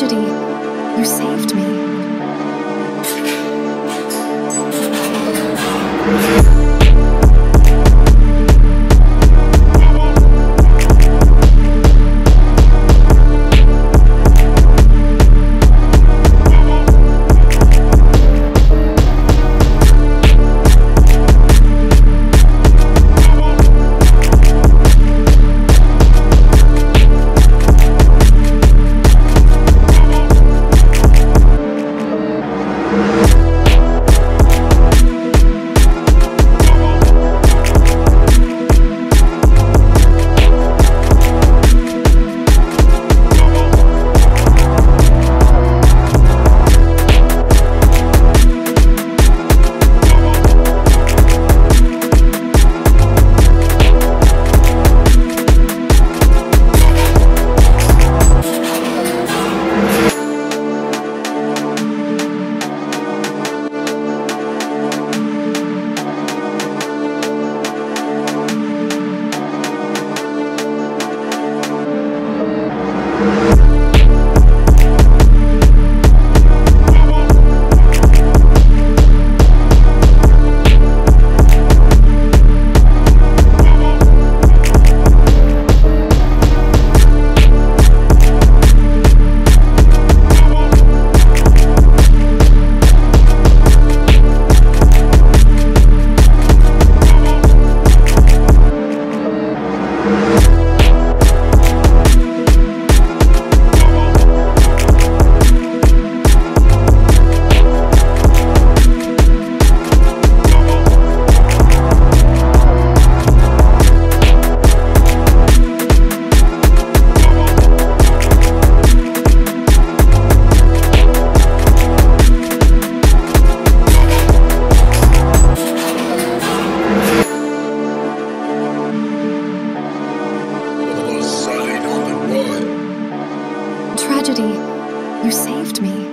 tragedy, you saved me. Tragedy, you saved me.